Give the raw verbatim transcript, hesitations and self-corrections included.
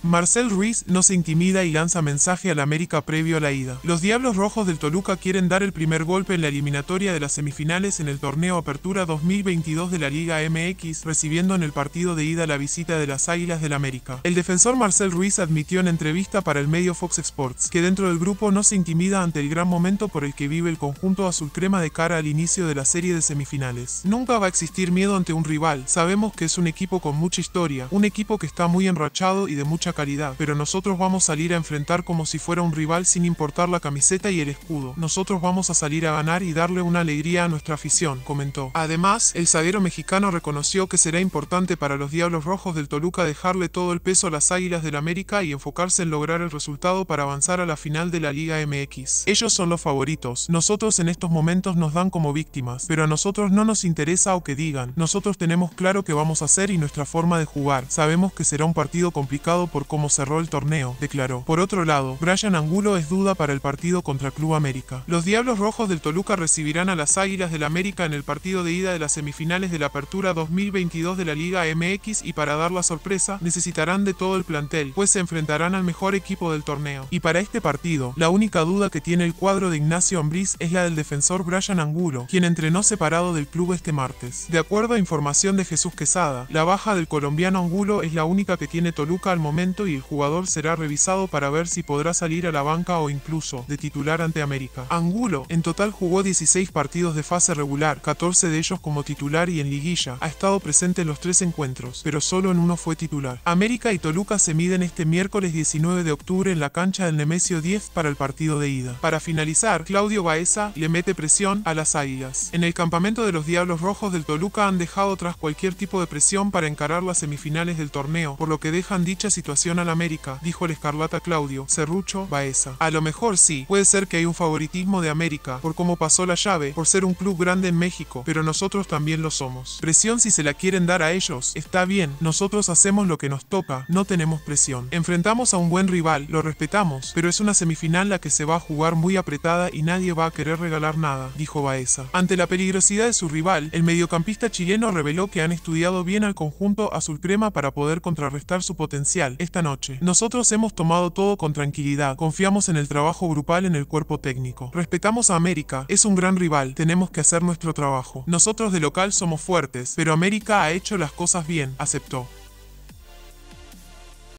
Marcel Ruiz nos intimida y lanza mensaje al América previo a la ida. Los Diablos Rojos del Toluca quieren dar el primer golpe en la eliminatoria de las semifinales en el torneo Apertura dos mil veintidós de la Liga M X, recibiendo en el partido de ida la visita de las Águilas del América. El defensor Marcel Ruiz admitió en entrevista para el medio Fox Sports que dentro del grupo no se intimida ante el gran momento por el que vive el conjunto azulcrema de cara al inicio de la serie de semifinales. Nunca va a existir miedo ante un rival. Sabemos que es un equipo con mucha historia, un equipo que está muy enrachado y de mucha calidad, pero nosotros vamos a salir a enfrentar como si fuera un rival sin importar la camiseta y el escudo. Nosotros vamos a salir a ganar y darle una alegría a nuestra afición, comentó. Además, el zaguero mexicano reconoció que será importante para los Diablos Rojos del Toluca dejarle todo el peso a las Águilas del América y enfocarse en lograr el resultado para avanzar a la final de la Liga M X. Ellos son los favoritos. Nosotros en estos momentos nos dan como víctimas, pero a nosotros no nos interesa o que digan. Nosotros tenemos claro qué vamos a hacer y nuestra forma de jugar. Sabemos que será un partido complicado por cómo cerró el torneo, declaró. Por otro lado, Bryan Angulo es duda para el partido contra Club América. Los Diablos Rojos del Toluca recibirán a las Águilas del América en el partido de ida de las semifinales de la Apertura dos mil veintidós de la Liga M X y para dar la sorpresa, necesitarán de todo el plantel, pues se enfrentarán al mejor equipo del torneo. Y para este partido, la única duda que tiene el cuadro de Ignacio Ambriz es la del defensor Bryan Angulo, quien entrenó separado del club este martes. De acuerdo a información de Jesús Quesada, la baja del colombiano Angulo es la única que tiene Toluca al momento y el jugador será revisado para ver si podrá salir a la banca o incluso de titular ante América. Angulo en total jugó dieciséis partidos de fase regular, catorce de ellos como titular y en liguilla. Ha estado presente en los tres encuentros, pero solo en uno fue titular. América y Toluca se miden este miércoles diecinueve de octubre en la cancha del Nemesio Diez para el partido de ida. Para finalizar, Claudio Baeza le mete presión a las Águilas. En el campamento de los Diablos Rojos del Toluca han dejado atrás cualquier tipo de presión para encarar las semifinales del torneo, por lo que dejan dicha situación al América, dijo el escarlata Claudio Cerrucho Baeza. A lo mejor sí, puede ser que hay un favoritismo de América por cómo pasó la llave, por ser un club grande en México, pero nosotros también lo somos. Presión si se la quieren dar a ellos, está bien, nosotros hacemos lo que nos toca, no tenemos presión. Enfrentamos a un buen rival, lo respetamos, pero es una semifinal la que se va a jugar muy apretada y nadie va a querer regalar nada, dijo Baeza. Ante la peligrosidad de su rival, el mediocampista chileno reveló que han estudiado bien al conjunto azulcrema para poder contrarrestar su potencial. Esta noche, nosotros hemos tomado todo con tranquilidad, confiamos en el trabajo grupal en el cuerpo técnico. Respetamos a América, es un gran rival, tenemos que hacer nuestro trabajo. Nosotros de local somos fuertes, pero América ha hecho las cosas bien, aceptó.